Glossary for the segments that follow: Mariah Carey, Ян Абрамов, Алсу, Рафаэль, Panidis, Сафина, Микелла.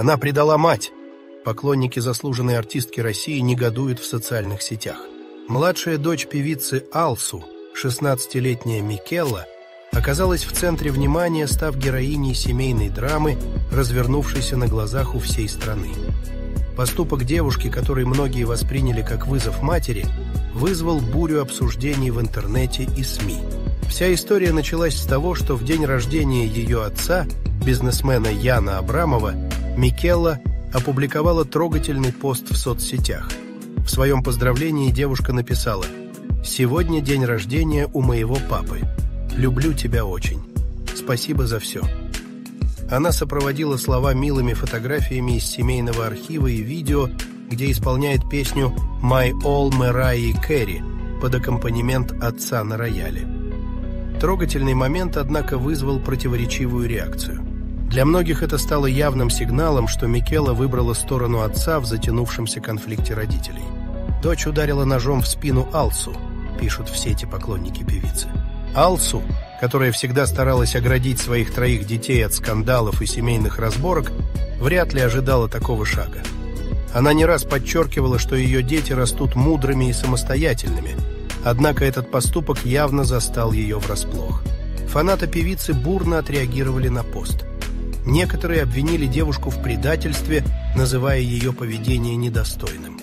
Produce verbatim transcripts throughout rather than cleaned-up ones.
Она предала мать. Поклонники заслуженной артистки России негодуют в социальных сетях. Младшая дочь певицы Алсу, шестнадцатилетняя Микелла, оказалась в центре внимания, став героиней семейной драмы, развернувшейся на глазах у всей страны. Поступок девушки, который многие восприняли как вызов матери, вызвал бурю обсуждений в интернете и СМИ. Вся история началась с того, что в день рождения ее отца, бизнесмена Яна Абрамова, Микелла опубликовала трогательный пост в соцсетях. В своем поздравлении девушка написала: «Сегодня день рождения у моего папы. Люблю тебя очень. Спасибо за все». Она сопроводила слова милыми фотографиями из семейного архива и видео, где исполняет песню «My All» Mariah Carey под аккомпанемент отца на рояле. Трогательный момент, однако, вызвал противоречивую реакцию. Для многих это стало явным сигналом, что Микелла выбрала сторону отца в затянувшемся конфликте родителей. «Дочь ударила ножом в спину Алсу», пишут в сети поклонники певицы. Алсу, которая всегда старалась оградить своих троих детей от скандалов и семейных разборок, вряд ли ожидала такого шага. Она не раз подчеркивала, что ее дети растут мудрыми и самостоятельными, однако этот поступок явно застал ее врасплох. Фанаты певицы бурно отреагировали на пост. Некоторые обвинили девушку в предательстве, называя ее поведение недостойным.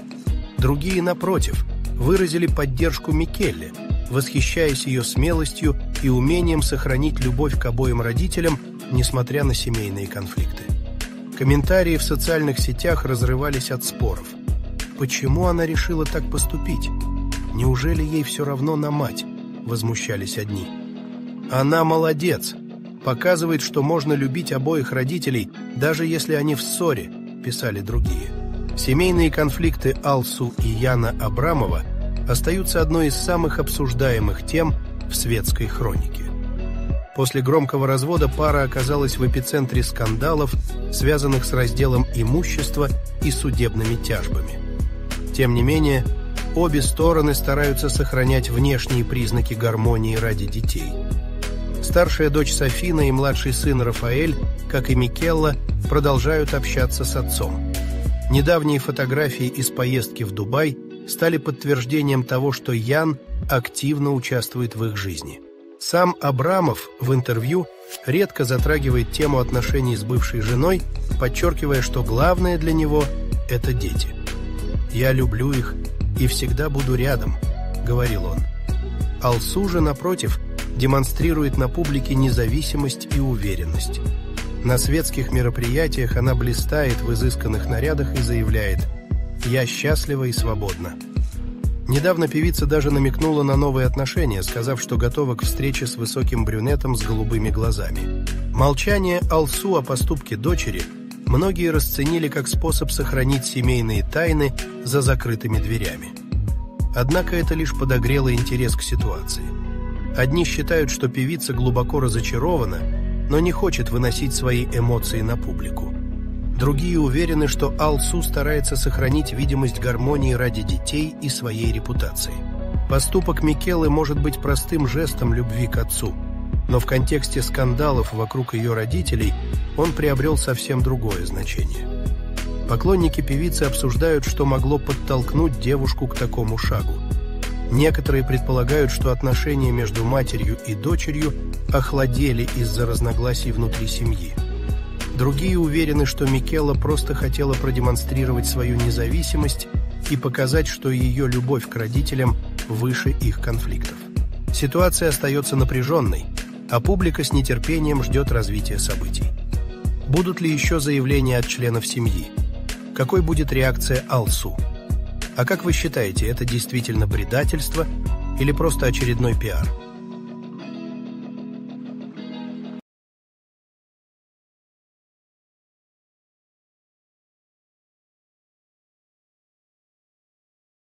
Другие, напротив, выразили поддержку Микелле, восхищаясь ее смелостью и умением сохранить любовь к обоим родителям, несмотря на семейные конфликты. Комментарии в социальных сетях разрывались от споров. «Почему она решила так поступить? Неужели ей все равно на мать?» – возмущались одни. «Она молодец! Показывает, что можно любить обоих родителей, даже если они в ссоре», – писали другие. Семейные конфликты Алсу и Яна Абрамова остаются одной из самых обсуждаемых тем в светской хронике. После громкого развода пара оказалась в эпицентре скандалов, связанных с разделом имущества и судебными тяжбами. Тем не менее, обе стороны стараются сохранять внешние признаки гармонии ради детей. Старшая дочь Сафина и младший сын Рафаэль, как и Микелла, продолжают общаться с отцом. Недавние фотографии из поездки в Дубай стали подтверждением того, что Ян активно участвует в их жизни. Сам Абрамов в интервью редко затрагивает тему отношений с бывшей женой, подчеркивая, что главное для него – это дети. «Я люблю их и всегда буду рядом», – говорил он. Алсу же, напротив, демонстрирует на публике независимость и уверенность. На светских мероприятиях она блистает в изысканных нарядах и заявляет: «Я счастлива и свободна». Недавно певица даже намекнула на новые отношения, сказав, что готова к встрече с высоким брюнетом с голубыми глазами. Молчание Алсу о поступке дочери многие расценили как способ сохранить семейные тайны за закрытыми дверями. Однако это лишь подогрело интерес к ситуации. Одни считают, что певица глубоко разочарована, но не хочет выносить свои эмоции на публику. Другие уверены, что Алсу старается сохранить видимость гармонии ради детей и своей репутации. Поступок Микеллы может быть простым жестом любви к отцу, но в контексте скандалов вокруг ее родителей он приобрел совсем другое значение. Поклонники певицы обсуждают, что могло подтолкнуть девушку к такому шагу. Некоторые предполагают, что отношения между матерью и дочерью охладели из-за разногласий внутри семьи. Другие уверены, что Микелла просто хотела продемонстрировать свою независимость и показать, что ее любовь к родителям выше их конфликтов. Ситуация остается напряженной, а публика с нетерпением ждет развития событий. Будут ли еще заявления от членов семьи? Какой будет реакция Алсу? А как вы считаете, это действительно предательство или просто очередной пиар?